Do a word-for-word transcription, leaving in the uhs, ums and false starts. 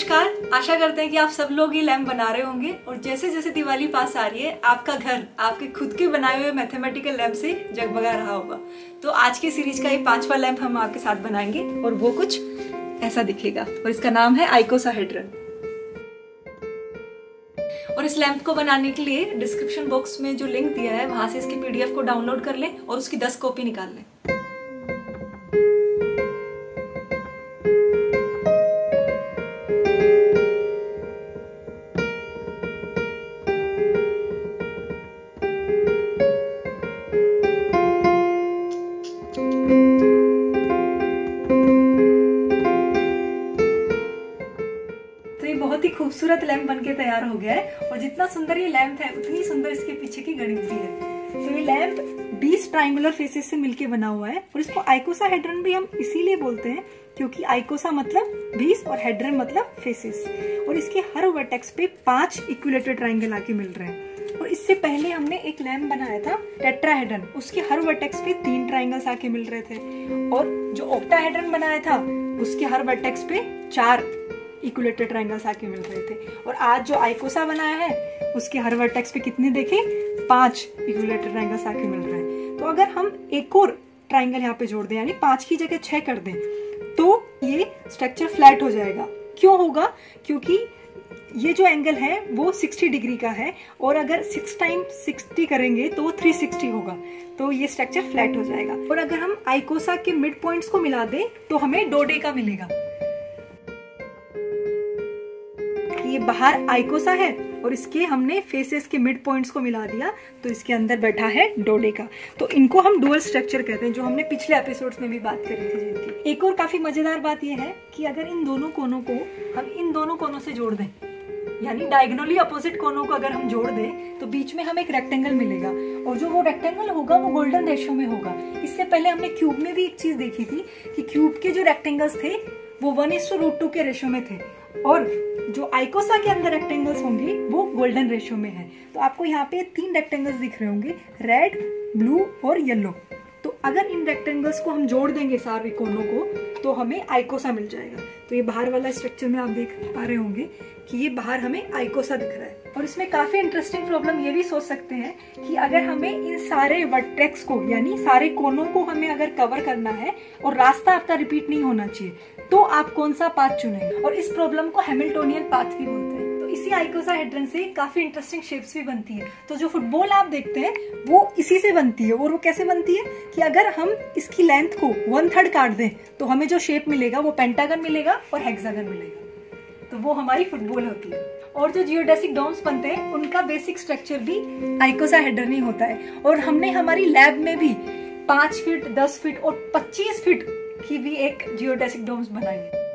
नमस्कार, आशा करते हैं कि आप सब लोग ये लैम्प बना रहे होंगे और जैसे जैसे दिवाली पास आ रही है आपका घर आपके खुद के बनाए हुए मैथमेटिकल लैम्प से जगमगा रहा होगा। तो आज की सीरीज का ये पांचवा लैम्प हम आपके साथ बनाएंगे और वो कुछ ऐसा दिखेगा और इसका नाम है आइकोसाहेड्रॉन। और इस लैम्प को बनाने के लिए डिस्क्रिप्शन बॉक्स में जो लिंक दिया है वहां से इसकी पीडीएफ को डाउनलोड कर लें और उसकी दस कॉपी निकाल लें। बहुत ही खूबसूरत लैम्प बनके तैयार हो गया है और जितना सुंदर ये लैम्प है उतनी सुंदर इसके पीछे की गणित भी है। तो ये लैम्प बीस ट्राइंगुलर फेसेस से मिलके बना हुआ है और इसको आइकोसाहेड्रॉन भी हम इसीलिए बोलते हैं क्योंकि आइकोसा मतलब बीस और हेड्रन मतलब फेसेस। और इसके हर वर्टेक्स पे पांच इक्वलेटेड ट्राइंगल आके मिल रहे हैं। और इससे पहले हमने एक लैम्प बनाया था टेट्रा हेड्रन, उसके हर वर्टेक्स पे तीन ट्राइंगल्स आके मिल रहे थे। और जो ऑक्टाहेड्रन बनाया था उसके हर वर्टेक्स पे चार इक्वलेटेड ट्राइंगल्स आके मिल रहे थे। और आज जो आइकोसा बनाया है उसके हर वर्टेक्स पे कितने देखे, पांच इक्वलेटेड ट्राइंगल्स आके मिल रहे हैं। तो अगर हम एक और ट्राइंगल यहाँ पे जोड़ दें यानी पांच की जगह छह कर दें तो ये स्ट्रक्चर फ्लैट हो जाएगा। क्यों होगा? क्योंकि ये जो एंगल है वो साठ डिग्री का है और अगर सिक्स टाइम सिक्सटी करेंगे तो तीन सौ साठ होगा, तो ये स्ट्रक्चर फ्लैट हो जाएगा। और अगर हम आइकोसा के मिड पॉइंट्स को मिला दें तो हमें डोडेका मिलेगा। ये बाहर आइकोसा है और इसके हमने फेसेस के मिड पॉइंट्स को मिला दिया तो इसके अंदर बैठा है डोडेका। तो इनको हम डुअल स्ट्रक्चर कहते हैं, जो हमने पिछले एपिसोड्स में भी बात करी थी। एक और काफी मजेदार बात यह है कि अगर इन दोनों कोनों को हम इन दोनों कोनों से जोड़ दें यानी डायगोनली अपोजिट कोनों को अगर हम जोड़ दें तो बीच में हमें एक रेक्टेंगल मिलेगा और जो वो रेक्टेंगल होगा वो गोल्डन रेशो में होगा। इससे पहले हमने क्यूब में भी एक चीज देखी थी कि क्यूब के जो रेक्टेंगल्स थे वो one is to root two के रेशो में थे और जो आइकोसा के अंदर रेक्टेंगल्स होंगे वो गोल्डन रेशो में है। तो आपको यहाँ पे तीन रेक्टेंगल्स दिख रहे होंगे, रेड, ब्लू और येलो। तो अगर इन रेक्टेंगल्स को हम जोड़ देंगे सारे कोनों को तो हमें आइकोसा मिल जाएगा। तो ये बाहर वाला स्ट्रक्चर में आप देख पा रहे होंगे कि ये बाहर हमें आइकोसा दिख रहा है। और इसमें काफी इंटरेस्टिंग प्रॉब्लम ये भी सोच सकते हैं कि अगर हमें इन सारे वर्टेक्स को यानी सारे कोनों को हमें अगर कवर करना है और रास्ता आपका रिपीट नहीं होना चाहिए तो आप कौन सा पाथ चुनेंगे। और इस प्रॉब्लम को हेमिल्टोनियन पाथ भी बोलते हैं। तो इसी आइकोसाहेड्रॉन से काफी इंटरेस्टिंग शेप्स भी बनती है। तो जो फुटबॉल आप देखते हैं वो इसी से बनती है। और वो कैसे बनती है कि अगर हम इसकी लेंथ को वन थर्ड काट दें तो हमें जो शेप मिलेगा वो पेंटागन मिलेगा और हेक्सागन मिलेगा। तो वो हमारी फुटबॉल होती है। और जो जियोडेसिक डॉम्स बनते हैं उनका बेसिक स्ट्रक्चर भी आइकोसाहेड्रॉन ही होता है। और हमने हमारी लैब में भी पाँच फीट, दस फीट और पच्चीस फीट की भी एक जियोडेसिक डॉम्स बनाई है।